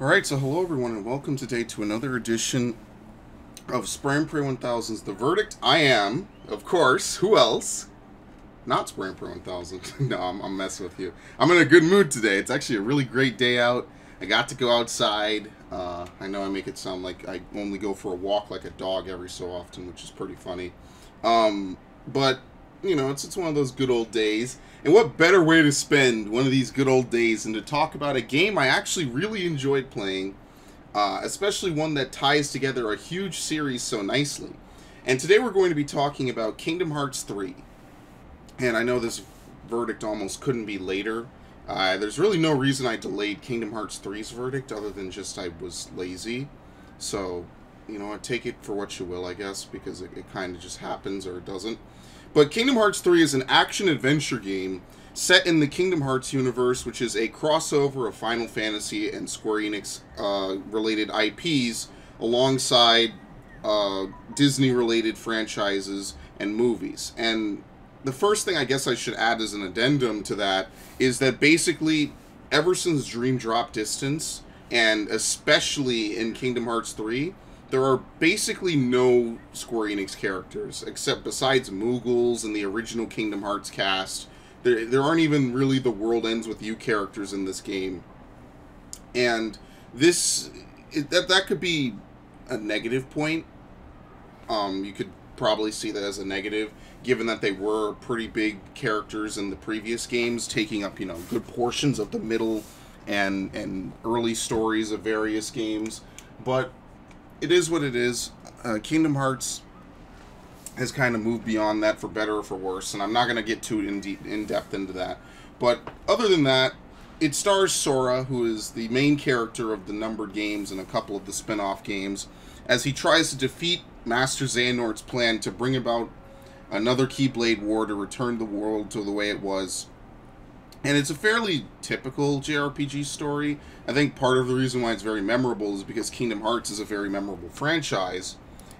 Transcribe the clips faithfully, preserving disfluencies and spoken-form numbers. Alright, so hello everyone and welcome today to another edition of SpraynPray one thousand's The Verdict. I am, of course, who else? Not SpraynPray one thousand. No, I'm, I'm messing with you. I'm in a good mood today. It's actually a really great day out. I got to go outside. Uh, I know I make it sound like I only go for a walk like a dog every so often, which is pretty funny. Um, but, you know, it's, it's one of those good old days. And what better way to spend one of these good old days than to talk about a game I actually really enjoyed playing, uh, especially one that ties together a huge series so nicely. And today we're going to be talking about Kingdom Hearts three. And I know this verdict almost couldn't be later. Uh, there's really no reason I delayed Kingdom Hearts three's verdict other than just I was lazy. So, you know, take it for what you will, I guess, because it, it kind of just happens or it doesn't. But Kingdom Hearts three is an action-adventure game set in the Kingdom Hearts universe, which is a crossover of Final Fantasy and Square Enix-related uh, I Ps alongside uh, Disney-related franchises and movies. And the first thing I guess I should add as an addendum to that is that basically ever since Dream Drop Distance, and especially in Kingdom Hearts three, there are basically no Square Enix characters, except besides Moogles and the original Kingdom Hearts cast. There, there aren't even really The World Ends With You characters in this game. And this, it, that, that could be a negative point. Um, you could probably see that as a negative, given that they were pretty big characters in the previous games, taking up, you know, good portions of the middle and, and early stories of various games. But it is what it is. Uh, Kingdom Hearts has kind of moved beyond that for better or for worse, and I'm not going to get too in, de in depth into that. But other than that, it stars Sora, who is the main character of the numbered games and a couple of the spin-off games, as he tries to defeat Master Xehanort's plan to bring about another Keyblade War to return the world to the way it was. And it's a fairly typical J R P G story. I think part of the reason why it's very memorable is because Kingdom Hearts is a very memorable franchise,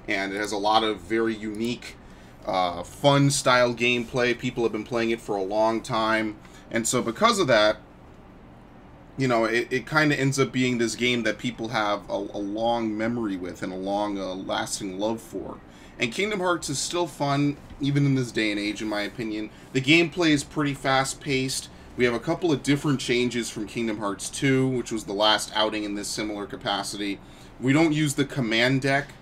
and it has a lot of very unique, uh, fun-style gameplay. People have been playing it for a long time, and so because of that, you know, it, it kind of ends up being this game that people have a, a long memory with and a long, uh, lasting love for. And Kingdom Hearts is still fun, even in this day and age, in my opinion. The gameplay is pretty fast-paced. We have a couple of different changes from Kingdom Hearts two, which was the last outing in this similar capacity. We don't use the command deck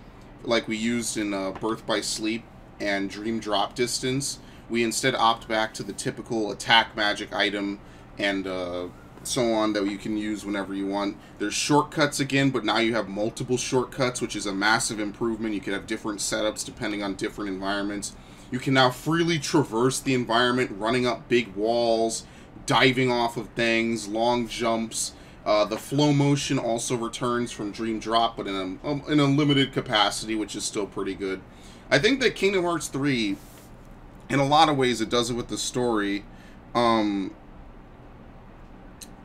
like we used in uh, Birth by Sleep and Dream Drop Distance. We instead opt back to the typical attack magic item and uh, so on that you can use whenever you want. There's shortcuts again, but now you have multiple shortcuts, which is a massive improvement. You could have different setups depending on different environments. You can now freely traverse the environment, running up big walls, diving off of things, long jumps. Uh, the flow motion also returns from Dream Drop, but in a, um, in a limited capacity, which is still pretty good. I think that Kingdom Hearts three, in a lot of ways, it does it with the story, um,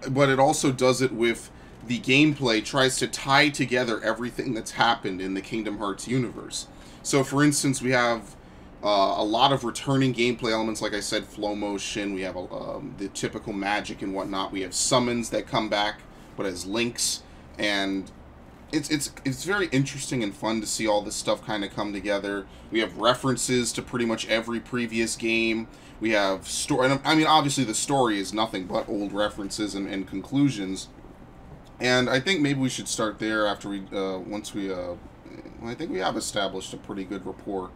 but it also does it with the gameplay, tries to tie together everything that's happened in the Kingdom Hearts universe. So, for instance, we have Uh, a lot of returning gameplay elements, like I said, flow motion. We have a, um, the typical magic and whatnot. We have summons that come back, but as links, and it's it's it's very interesting and fun to see all this stuff kind of come together. We have references to pretty much every previous game. We have story. I mean, obviously, the story is nothing but old references and, and conclusions. And I think maybe we should start there after we uh, once we. Uh, I think we have established a pretty good rapport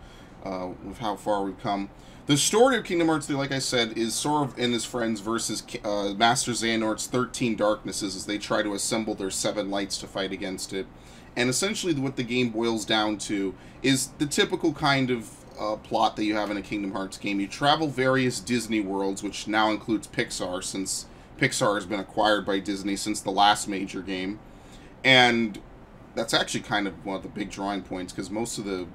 Uh, with how far we've come. The story of Kingdom Hearts three, like I said, is Sora and his friends versus uh, Master Xehanort's thirteen darknesses as they try to assemble their seven lights to fight against it. And essentially what the game boils down to is the typical kind of uh, plot that you have in a Kingdom Hearts game. You travel various Disney worlds, which now includes Pixar, since Pixar has been acquired by Disney since the last major game. And that's actually kind of one of the big drawing points, because most of the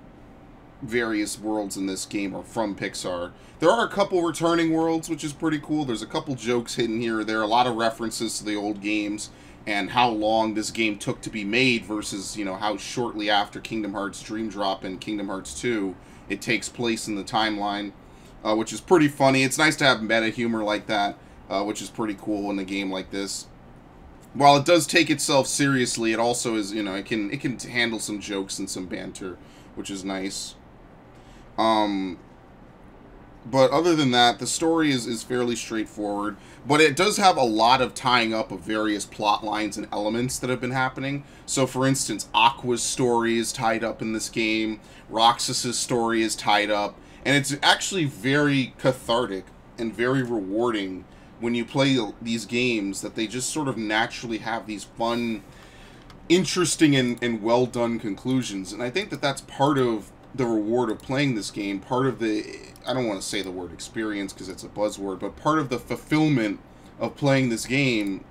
various worlds in this game are from Pixar. There are a couple returning worlds, which is pretty cool. There's a couple jokes hidden here or there, a lot of references to the old games and how long this game took to be made versus, you know, how shortly after Kingdom Hearts Dream Drop and Kingdom Hearts two it takes place in the timeline, uh, which is pretty funny. It's nice to have meta humor like that, uh, which is pretty cool in a game like this. while it does take itself seriously, it also is, you know, it can it can handle some jokes and some banter, which is nice. Um, but other than that, the story is, is fairly straightforward, but it does have a lot of tying up of various plot lines and elements that have been happening. So, for instance, Aqua's story is tied up in this game, Roxas's story is tied up, and it's actually very cathartic and very rewarding when you play these games that they just sort of naturally have these fun, interesting, and, and well-done conclusions. And I think that that's part of the reward of playing this game, part of the, I don't want to say the word experience because it's a buzzword, but part of the fulfillment of playing this game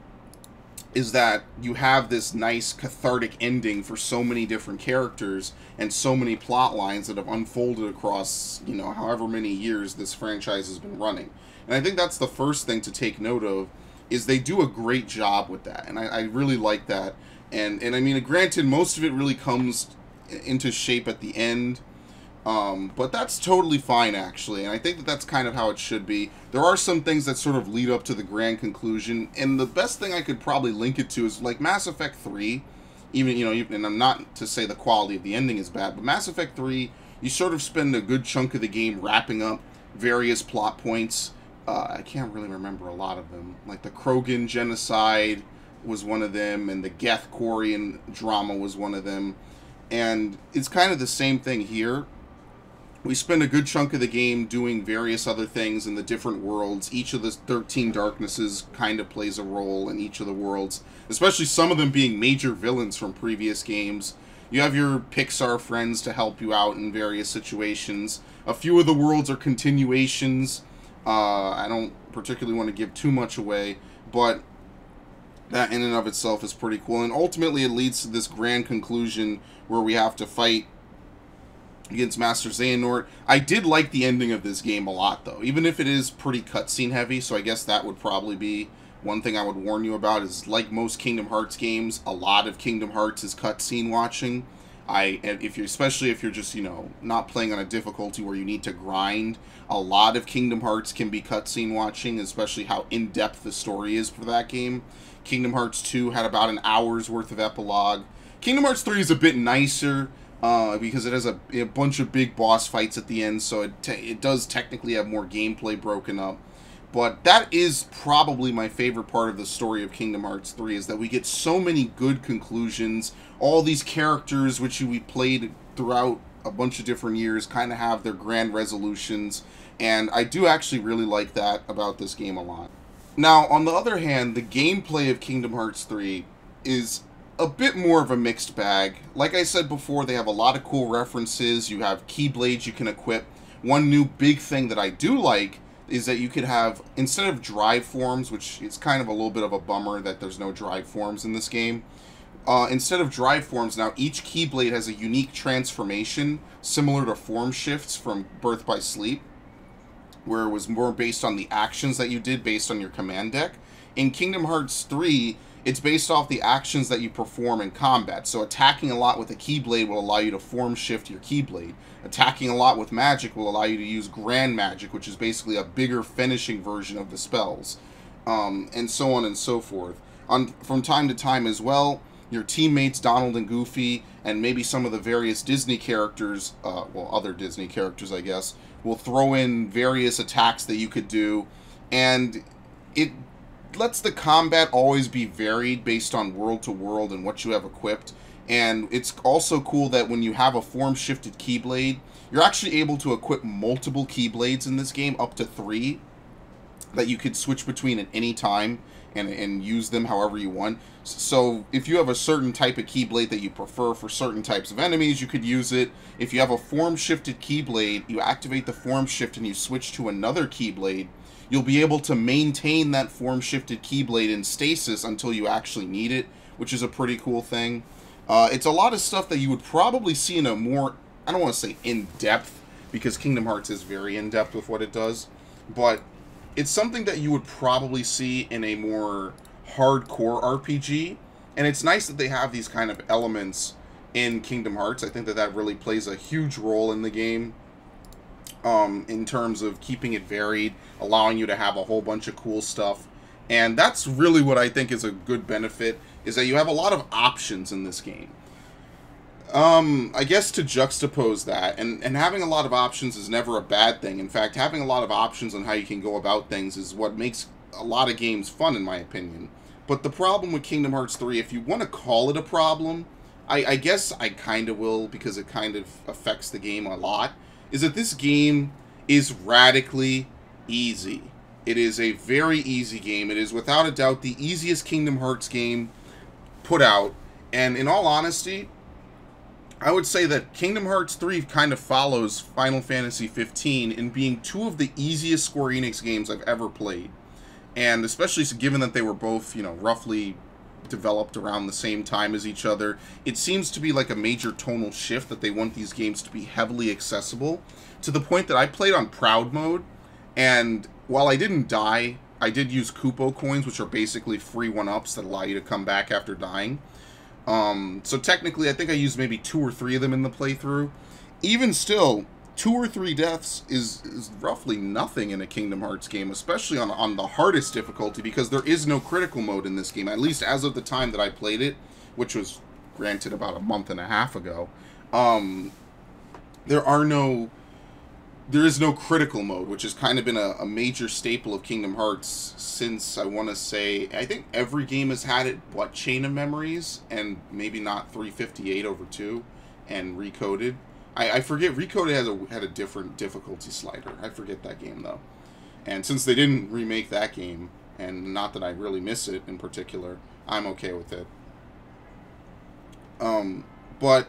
is that you have this nice cathartic ending for so many different characters and so many plot lines that have unfolded across, you know, however many years this franchise has been running. And I think that's the first thing to take note of, is they do a great job with that, and I, I really like that. And, and I mean, granted, most of it really comes into shape at the end, um, but that's totally fine, actually, and I think that that's kind of how it should be. There are some things that sort of lead up to the grand conclusion, and the best thing I could probably link it to is, like, Mass Effect three, even, you know, even, and I'm not to say the quality of the ending is bad, but Mass Effect three, you sort of spend a good chunk of the game wrapping up various plot points. Uh, I can't really remember a lot of them. Like, the Krogan genocide was one of them, and the Geth Quarian drama was one of them. And it's kind of the same thing here. We spend a good chunk of the game doing various other things in the different worlds. Each of the thirteen Darknesses kind of plays a role in each of the worlds, especially some of them being major villains from previous games. You have your Pixar friends to help you out in various situations. A few of the worlds are continuations. Uh, I don't particularly want to give too much away, but that in and of itself is pretty cool. And ultimately it leads to this grand conclusion where we have to fight against Master Xehanort. I did like the ending of this game a lot, though, even if it is pretty cutscene heavy, so I guess that would probably be one thing I would warn you about is, like most Kingdom Hearts games, a lot of Kingdom Hearts is cutscene watching. I, if you're, especially if you're just, you know, not playing on a difficulty where you need to grind, a lot of Kingdom Hearts can be cutscene watching, especially how in-depth the story is for that game. Kingdom Hearts two had about an hour's worth of epilogue. Kingdom Hearts three is a bit nicer, uh, because it has a, a bunch of big boss fights at the end, so it, te it does technically have more gameplay broken up. But that is probably my favorite part of the story of Kingdom Hearts three, is that we get so many good conclusions. All these characters, which we played throughout a bunch of different years, kind of have their grand resolutions, and I do actually really like that about this game a lot. Now, on the other hand, the gameplay of Kingdom Hearts three is a bit more of a mixed bag. Like I said before, they have a lot of cool references. You have Keyblades you can equip. One new big thing that I do like is that you could have, instead of drive forms, which it's kind of a little bit of a bummer that there's no drive forms in this game, uh, instead of drive forms, now each Keyblade has a unique transformation, similar to form shifts from Birth by Sleep, where it was more based on the actions that you did based on your command deck. In Kingdom Hearts three, it's based off the actions that you perform in combat. So attacking a lot with a Keyblade will allow you to form shift your Keyblade. Attacking a lot with magic will allow you to use Grand Magic, which is basically a bigger finishing version of the spells, um, and so on and so forth. On, from time to time as well, your teammates Donald and Goofy, and maybe some of the various Disney characters, uh, well, other Disney characters, I guess, will throw in various attacks that you could do, and it lets the combat always be varied based on world to world and what you have equipped. And it's also cool that when you have a form-shifted Keyblade, you're actually able to equip multiple Keyblades in this game, up to three, that you could switch between at any time and, and use them however you want. So if you have a certain type of Keyblade that you prefer for certain types of enemies, you could use it. If you have a form-shifted Keyblade, you activate the form shift and you switch to another Keyblade, you'll be able to maintain that form-shifted Keyblade in stasis until you actually need it, which is a pretty cool thing. Uh, it's a lot of stuff that you would probably see in a more, I don't want to say in-depth, because Kingdom Hearts is very in-depth with what it does, but it's something that you would probably see in a more hardcore R P G, and it's nice that they have these kind of elements in Kingdom Hearts. I think that that really plays a huge role in the game. Um, in terms of keeping it varied, allowing you to have a whole bunch of cool stuff, And that's really what I think is a good benefit, is that you have a lot of options in this game. Um, I guess to juxtapose that, and, and having a lot of options is never a bad thing. In fact, having a lot of options on how you can go about things is what makes a lot of games fun, in my opinion. But the problem with Kingdom Hearts three, if you want to call it a problem, I, I guess I kind of will, because it kind of affects the game a lot, is that this game is radically easy. It is a very easy game. It is without a doubt the easiest Kingdom Hearts game put out. And in all honesty, I would say that Kingdom Hearts three kind of follows Final Fantasy fifteen in being two of the easiest Square Enix games I've ever played. And especially given that they were both, you know, roughly developed around the same time as each other, it seems to be like a major tonal shift that they want these games to be heavily accessible, to the point that I played on Proud Mode, and while I didn't die, I did use Kupo coins, which are basically free one-ups that allow you to come back after dying. Um, so technically, I think I used maybe two or three of them in the playthrough. Even still, two or three deaths is, is roughly nothing in a Kingdom Hearts game, especially on, on the hardest difficulty, because there is no critical mode in this game, at least as of the time that I played it, which was, granted, about a month and a half ago. Um, there are no... There is no critical mode, which has kind of been a, a major staple of Kingdom Hearts since, I want to say, I think every game has had it but Chain of Memories, and maybe not three fifty-eight over two, and Recoded. I, I forget, Recoded has a, had a different difficulty slider. I forget that game, though. And since they didn't remake that game, and not that I really miss it in particular, I'm okay with it. Um, but...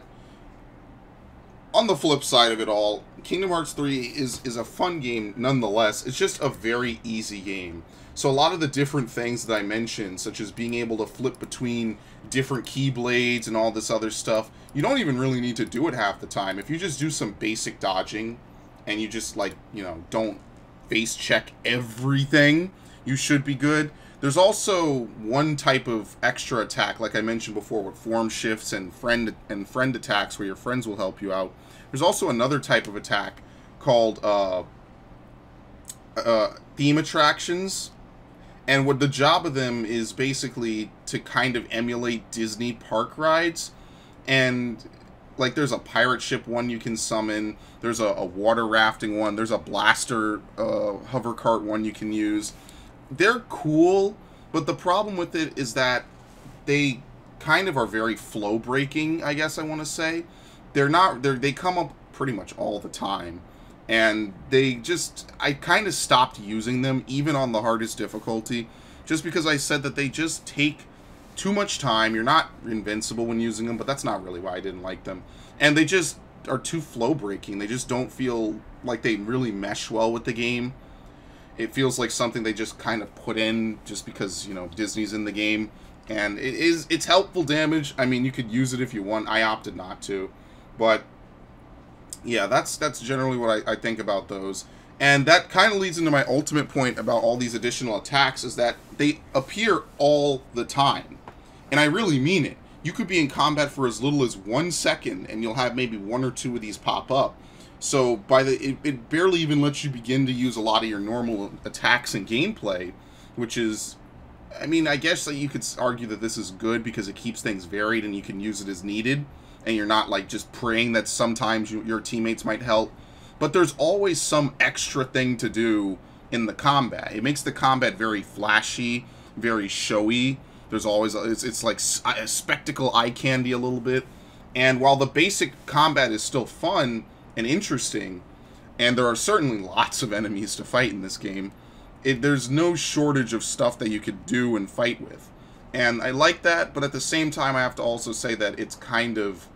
On the flip side of it all, Kingdom Hearts three is, is a fun game nonetheless. It's just a very easy game. So a lot of the different things that I mentioned, such as being able to flip between different Keyblades and all this other stuff, you don't even really need to do it half the time. If you just do some basic dodging and you just, like, you know, don't face check everything, you should be good. There's also one type of extra attack, like I mentioned before, with form shifts and friend and friend attacks where your friends will help you out. There's also another type of attack called uh, uh, theme attractions, and what the job of them is basically to kind of emulate Disney park rides. And like, there's a pirate ship one you can summon, there's a, a water rafting one, there's a blaster uh, hover cart one you can use. They're cool, but the problem with it is that they kind of are very flow breaking, I guess I want to say. They're not, they're, they come up pretty much all the time, and they just, I kind of stopped using them even on the hardest difficulty, just because I said that they just take too much time. You're not invincible when using them, but that's not really why I didn't like them. And they just are too flow breaking. They just don't feel like they really mesh well with the game. It feels like something they just kind of put in just because, you know, Disney's in the game. And it is, it's helpful damage. I mean, you could use it if you want. I opted not to. But, yeah, that's that's generally what I, I think about those. And that kind of leads into my ultimate point about all these additional attacks, is that they appear all the time. And I really mean it. You could be in combat for as little as one second, and you'll have maybe one or two of these pop up. So by the it, it barely even lets you begin to use a lot of your normal attacks and gameplay, which is, I mean, I guess that you could argue that this is good because it keeps things varied and you can use it as needed, and you're not like just praying that sometimes you, your teammates might help. But there's always some extra thing to do in the combat. It makes the combat very flashy, very showy. There's always it's it's like a spectacle, eye candy a little bit. And while the basic combat is still fun and interesting, and there are certainly lots of enemies to fight in this game, it, there's no shortage of stuff that you could do and fight with. And I like that, but at the same time I have to also say that it's kind of,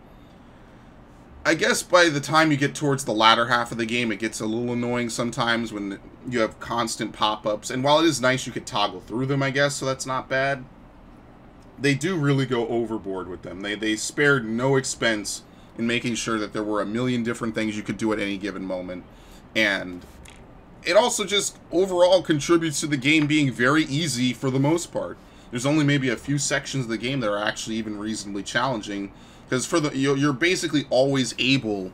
I guess by the time you get towards the latter half of the game, it gets a little annoying sometimes when you have constant pop-ups. And while it is nice you could toggle through them, I guess, so that's not bad, they do really go overboard with them. They, they spared no expense in making sure that there were a million different things you could do at any given moment. And it also just overall contributes to the game being very easy for the most part. There's only maybe a few sections of the game that are actually even reasonably challenging, because for the you're basically always able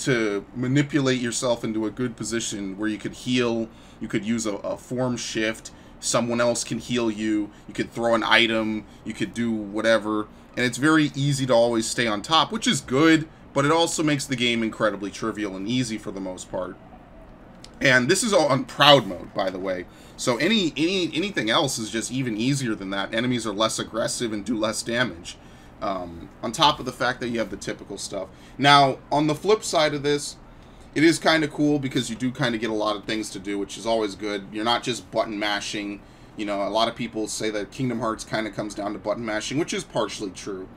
to manipulate yourself into a good position where you could heal, you could use a, a form shift, someone else can heal you, you could throw an item, you could do whatever, and it's very easy to always stay on top, which is good, but it also makes the game incredibly trivial and easy for the most part. And this is all on proud mode, by the way. So any any anything else is just even easier than that. Enemies are less aggressive and do less damage. Um, on top of the fact that you have the typical stuff. Now, on the flip side of this, it is kind of cool because you do kind of get a lot of things to do, which is always good. You're not just button mashing. You know, a lot of people say that Kingdom Hearts kind of comes down to button mashing, which is partially true.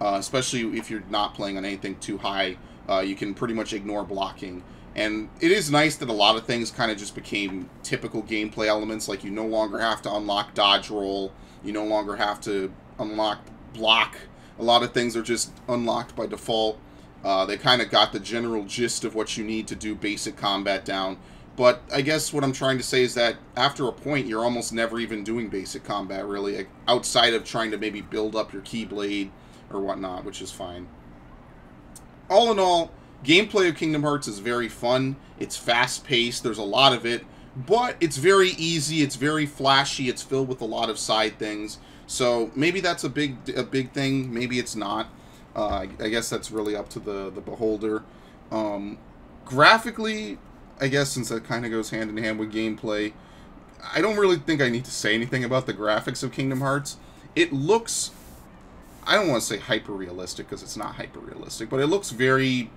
Uh, especially if you're not playing on anything too high, uh, you can pretty much ignore blocking. And it is nice that a lot of things kind of just became typical gameplay elements, like you no longer have to unlock dodge roll, you no longer have to unlock block. A lot of things are just unlocked by default. Uh, they kind of got the general gist of what you need to do basic combat down. But I guess what I'm trying to say is that after a point, you're almost never even doing basic combat, really, like, outside of trying to maybe build up your Keyblade or whatnot, which is fine. All in all, gameplay of Kingdom Hearts is very fun, it's fast-paced, there's a lot of it, but it's very easy, it's very flashy, it's filled with a lot of side things, so maybe that's a big a big thing, maybe it's not. Uh, I guess that's really up to the, the beholder. Um, graphically, I guess since that kind of goes hand-in-hand with gameplay, I don't really think I need to say anything about the graphics of Kingdom Hearts. It looks, I don't want to say hyper-realistic because it's not hyper-realistic, but it looks very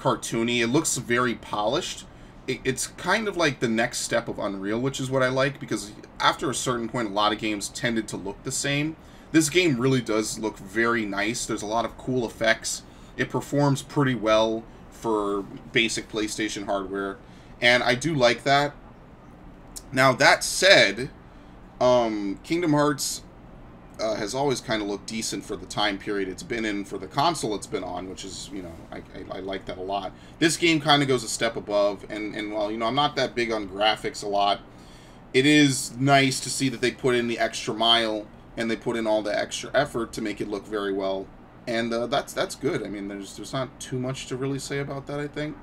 cartoony. It looks very polished. It, it's kind of like the next step of Unreal, which is what I like, because after a certain point, a lot of games tended to look the same. This game really does look very nice. There's a lot of cool effects. It performs pretty well for basic PlayStation hardware, and I do like that. Now, that said, um, Kingdom Hearts Uh, has always kind of looked decent for the time period it's been in, for the console it's been on, which is, you know, I, I, I like that a lot. This game kind of goes a step above, and, and while, you know, I'm not that big on graphics a lot, it is nice to see that they put in the extra mile, and they put in all the extra effort to make it look very well, and uh, that's that's good. I mean, there's, there's not too much to really say about that, I think.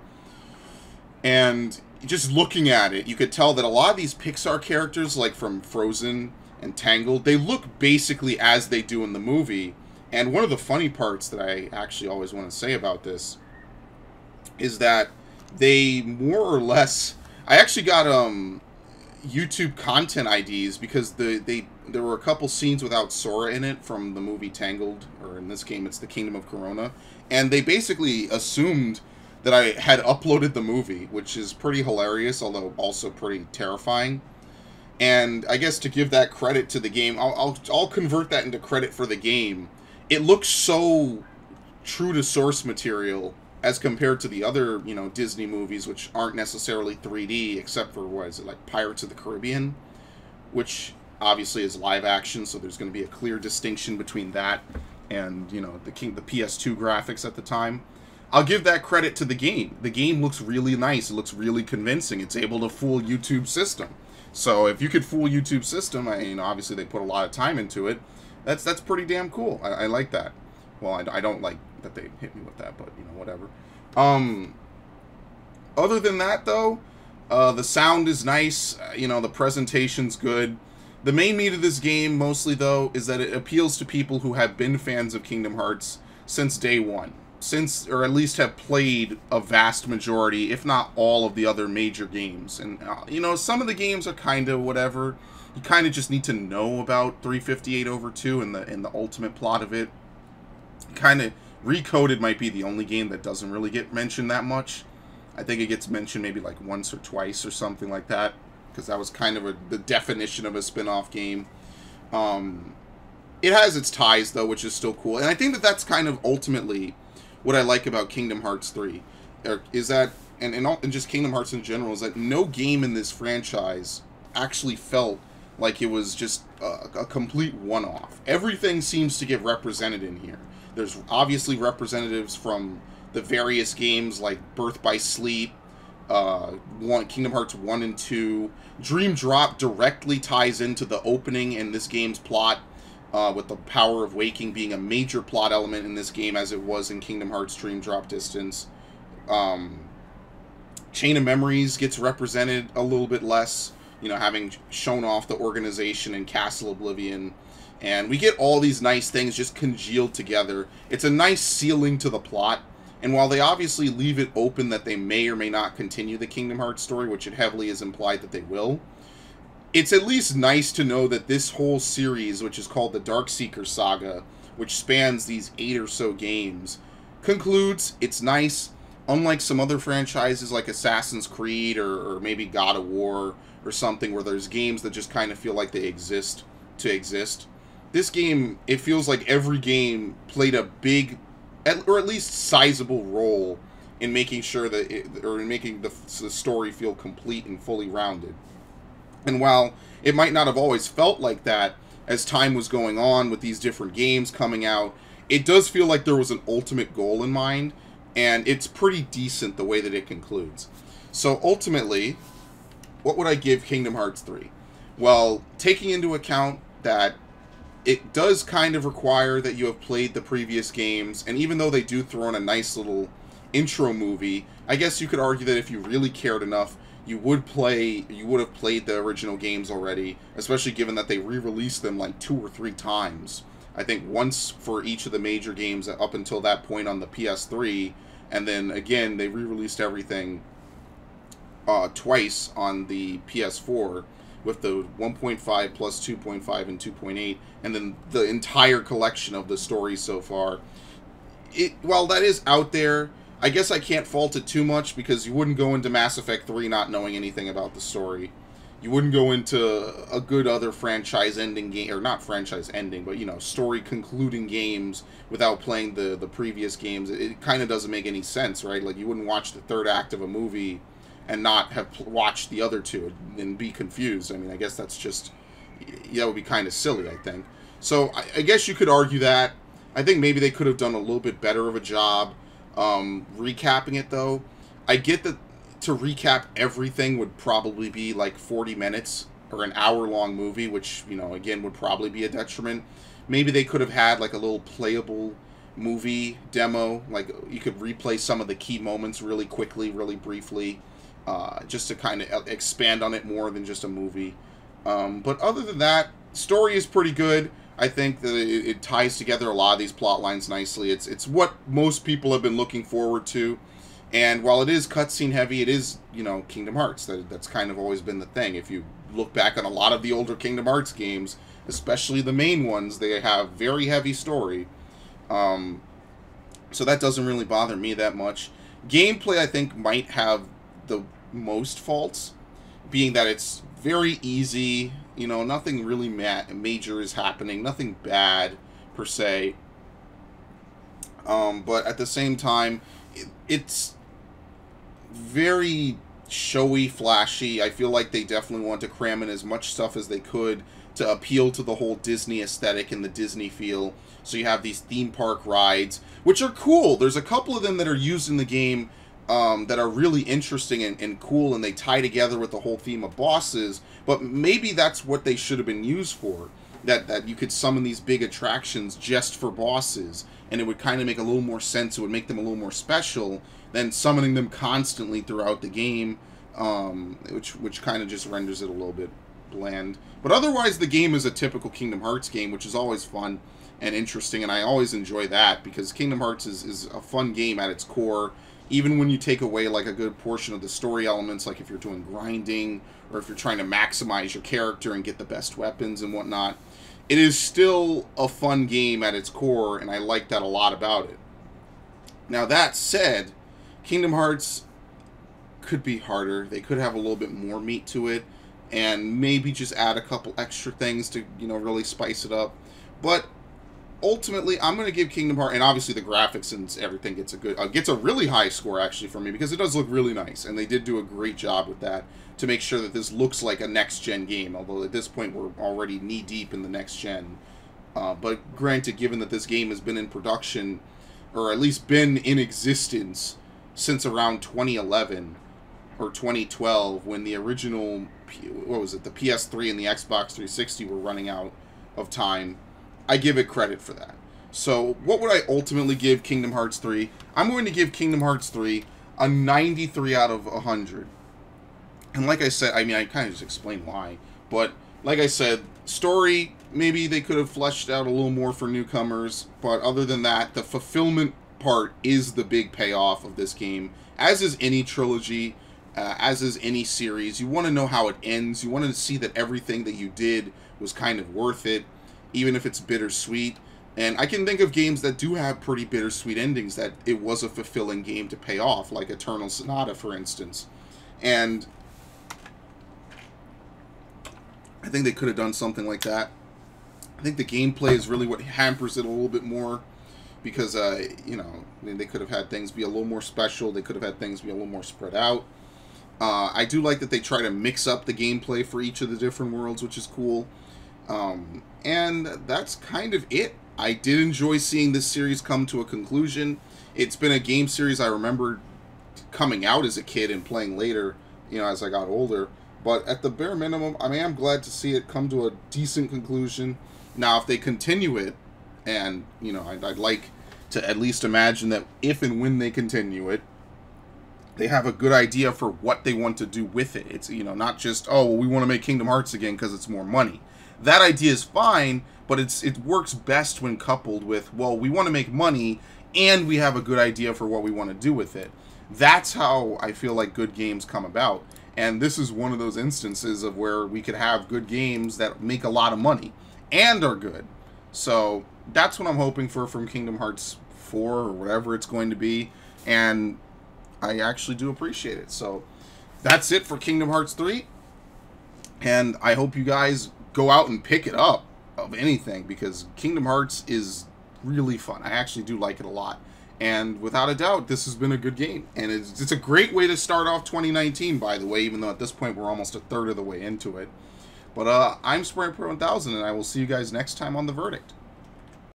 And just looking at it, you could tell that a lot of these Pixar characters, like from Frozen and Tangled, they look basically as they do in the movie. And one of the funny parts that I actually always want to say about this is that they more or less, I actually got um YouTube content I Ds because the they there were a couple scenes without Sora in it from the movie Tangled, or in this game it's the Kingdom of Corona, and they basically assumed that I had uploaded the movie, which is pretty hilarious, although also pretty terrifying. And I guess to give that credit to the game, I'll, I'll, I'll convert that into credit for the game. It looks so true to source material as compared to the other, you know, Disney movies, which aren't necessarily three D, except for, what is it, like Pirates of the Caribbean? Which obviously is live action, so there's going to be a clear distinction between that and, you know, the, King, the P S two graphics at the time. I'll give that credit to the game. The game looks really nice. It looks really convincing. It's able to fool YouTube system. So if you could fool YouTube system, I mean, obviously they put a lot of time into it. That's that's pretty damn cool. I, I like that. Well, I, I don't like that they hit me with that, but, you know, whatever. Um, other than that, though, uh, the sound is nice. Uh, you know, the presentation's good. The main meat of this game, mostly, though, is that it appeals to people who have been fans of Kingdom Hearts since day one. Since, or at least have played a vast majority, if not all, of the other major games. And, uh, you know, some of the games are kind of whatever. You kind of just need to know about three fifty-eight over two and the, and the ultimate plot of it. Kind of, Recoded might be the only game that doesn't really get mentioned that much. I think it gets mentioned maybe like once or twice or something like that, because that was kind of a, the definition of a spin-off game. Um, it has its ties, though, which is still cool. And I think that that's kind of ultimately what I like about Kingdom Hearts three, is that, and, and, all, and just Kingdom Hearts in general, is that no game in this franchise actually felt like it was just a, a complete one-off. Everything seems to get represented in here. There's obviously representatives from the various games, like Birth by Sleep, uh, one, Kingdom Hearts one and two. Dream Drop directly ties into the opening and this game's plot, Uh, with the power of waking being a major plot element in this game, as it was in Kingdom Hearts Dream Drop Distance. Um, Chain of Memories gets represented a little bit less. you know, having shown off the organization in Castle Oblivion. And we get all these nice things just congealed together. It's a nice ceiling to the plot. And while they obviously leave it open that they may or may not continue the Kingdom Hearts story, which it heavily is implied that they will, it's at least nice to know that this whole series, which is called the Dark Seeker Saga, which spans these eight or so games, concludes. It's nice. Unlike some other franchises like Assassin's Creed or, or maybe God of War or something, where there's games that just kind of feel like they exist to exist. This game, it feels like every game played a big, or at least sizable role in making sure that, it, or in making the, the story feel complete and fully rounded. And while it might not have always felt like that as time was going on with these different games coming out, it does feel like there was an ultimate goal in mind, and it's pretty decent the way that it concludes. So ultimately, what would I give Kingdom Hearts three? Well, taking into account that it does kind of require that you have played the previous games, and even though they do throw in a nice little intro movie, I guess you could argue that if you really cared enough, you would play, you would have played the original games already, especially given that they re-released them like two or three times. I think once for each of the major games up until that point on the P S three, and then again, they re-released everything uh, twice on the P S four, with the one point five plus two point five and two point eight, and then the entire collection of the stories so far. It, while that is out there, I guess I can't fault it too much, because you wouldn't go into Mass Effect three not knowing anything about the story. You wouldn't go into a good other franchise ending game, or not franchise ending, but, you know, story concluding games without playing the, the previous games. It, it kind of doesn't make any sense, right? Like, you wouldn't watch the third act of a movie and not have watched the other two and be confused. I mean, I guess that's just, that would be kind of silly, I think. So I, I guess you could argue that. I think maybe they could have done a little bit better of a job um, recapping it, though. I get that to recap everything would probably be like forty minutes or an hour-long movie, which, you know, again, would probably be a detriment. Maybe they could have had like a little playable movie demo, like you could replay some of the key moments really quickly, really briefly. Uh, just to kind of expand on it more than just a movie. Um, but other than that, story is pretty good. I think that it, it ties together a lot of these plot lines nicely. It's it's what most people have been looking forward to. And while it is cutscene heavy, it is, you know, Kingdom Hearts. That, that's kind of always been the thing. If you look back on a lot of the older Kingdom Hearts games, especially the main ones, they have very heavy story. Um, so that doesn't really bother me that much. Gameplay, I think, might have the most faults, being that it's very easy, you know, nothing really ma major is happening, nothing bad per se, um, but at the same time, it, it's very showy, flashy. I feel like they definitely want to cram in as much stuff as they could to appeal to the whole Disney aesthetic and the Disney feel, so you have these theme park rides, which are cool. There's a couple of them that are used in the game Um, that are really interesting and, and cool, and they tie together with the whole theme of bosses, but maybe that's what they should have been used for, that, that you could summon these big attractions just for bosses, and it would kind of make a little more sense, it would make them a little more special than summoning them constantly throughout the game, um, which, which kind of just renders it a little bit bland. But otherwise, the game is a typical Kingdom Hearts game, which is always fun and interesting, and I always enjoy that, because Kingdom Hearts is, is a fun game at its core. Even when you take away like a good portion of the story elements, like if you're doing grinding or if you're trying to maximize your character and get the best weapons and whatnot, it is still a fun game at its core, and I like that a lot about it. Now, that said, Kingdom Hearts could be harder. They could have a little bit more meat to it, and maybe just add a couple extra things to, you know, really spice it up. But ultimately, I'm going to give Kingdom Hearts, and obviously the graphics and everything gets a good, uh, gets a really high score actually for me, because it does look really nice, and they did do a great job with that to make sure that this looks like a next-gen game, although at this point we're already knee-deep in the next-gen. Uh, but granted, given that this game has been in production, or at least been in existence since around twenty eleven or twenty twelve, when the original, what was it, the P S three and the Xbox three sixty were running out of time, I give it credit for that. So what would I ultimately give Kingdom Hearts three? I'm going to give Kingdom Hearts three a ninety-three out of one hundred. And like I said, I mean, I kind of just explained why, but like I said, story, maybe they could have fleshed out a little more for newcomers, but other than that, the fulfillment part is the big payoff of this game, as is any trilogy, uh, as is any series. You want to know how it ends, you want to see that everything that you did was kind of worth it, even if it's bittersweet. And I can think of games that do have pretty bittersweet endings, that it was a fulfilling game to pay off, like Eternal Sonata, for instance. And I think they could have done something like that. I think the gameplay is really what hampers it a little bit more, because, uh, you know, I mean, they could have had things be a little more special, they could have had things be a little more spread out. Uh, I do like that they try to mix up the gameplay for each of the different worlds, which is cool. Um, and that's kind of it. I did enjoy seeing this series come to a conclusion. It's been a game series I remember coming out as a kid and playing later, you know, as I got older. But at the bare minimum, I mean, I'm glad to see it come to a decent conclusion. Now, if they continue it, and, you know, I'd, I'd like to at least imagine that if and when they continue it, they have a good idea for what they want to do with it. It's, you know, not just, oh, well, we want to make Kingdom Hearts again because it's more money. That idea is fine, but it's it works best when coupled with, well, we want to make money, and we have a good idea for what we want to do with it. That's how I feel like good games come about. And this is one of those instances of where we could have good games that make a lot of money and are good. So that's what I'm hoping for from Kingdom Hearts four or whatever it's going to be. And I actually do appreciate it. So that's it for Kingdom Hearts three. And I hope you guys go out and pick it up of anything, because Kingdom Hearts is really fun. I actually do like it a lot. And without a doubt, this has been a good game. And it's, it's a great way to start off twenty nineteen, by the way, even though at this point we're almost a third of the way into it. But uh, I'm Sprayn Pro one thousand, and I will see you guys next time on The Verdict.